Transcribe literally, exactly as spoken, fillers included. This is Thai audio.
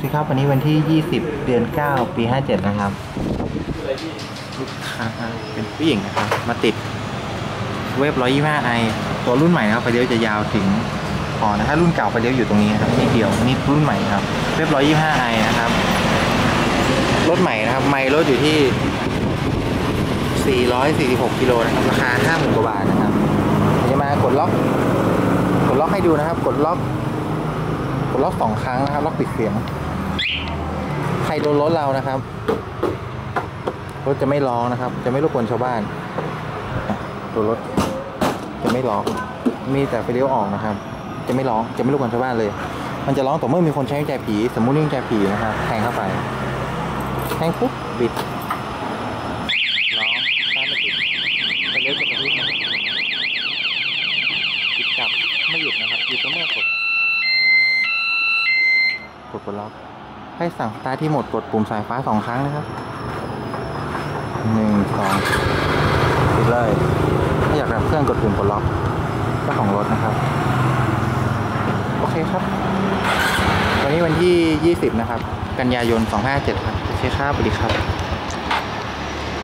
สิครับวันนี้วันที่ยี่สิบเดือนเก้าปีห้าเจ็ดนะครับลูกค้าเป็นผู้หญิงนะครับมาติดเวฟ หนึ่งยี่ห้าไอ ตัวรุ่นใหม่นะครับไฟเลี้ยวจะยาวถึงคอนะถ้ารุ่นเก่าไฟเลี้ยวอยู่ตรงนี้นะครับนิดเดียวนี่รุ่นใหม่ครับเวฟ หนึ่งยี่ห้าไอ นะครับรถใหม่นะครับไมล์รถอยู่ที่สี่ร้อยสี่สิบหกกิโลนะครับราคา ห้าหมื่น กว่าบาทนะครับจะมากดล็อกกดล็อกให้ดูนะครับกดล็อกกดล็อกสองครั้งนะครับล็อกปิดเสียงใครโดนรถเรานะครับรถจะไม่ร้องนะครับจะไม่รบกวนชาวบ้านตัวรถจะไม่ร้องมีแต่ไฟเลี้ยวออกนะครับจะไม่ร้องจะไม่รบกวนชาวบ้านเลยมันจะร้องต่อเมื่อมีคนใช้กุญแจผีสมมุติกุญแจผีนะครับแทงเข้าไปแทงปุ๊บบิดร้องถ้าไม่ติดไฟเลี้ยวจะกระพริบนะติดกลับไม่หยุดนะครับอยู่ต่อเมื่อกดกดกดล็อกให้สั่งสตาร์ทที่หมดกดปุ่มสายฟ้าสองครั้งนะครับหนึ่งสองติดเลยถ้าอยากดับเครื่องกดปุ่มปลดล็อกเจ้าของรถนะครับโอเคครับวันนี้วันที่ยี่สิบนะครับกันยายนสองห้าเจ็ดครับโอเคครับสวัสดีครับ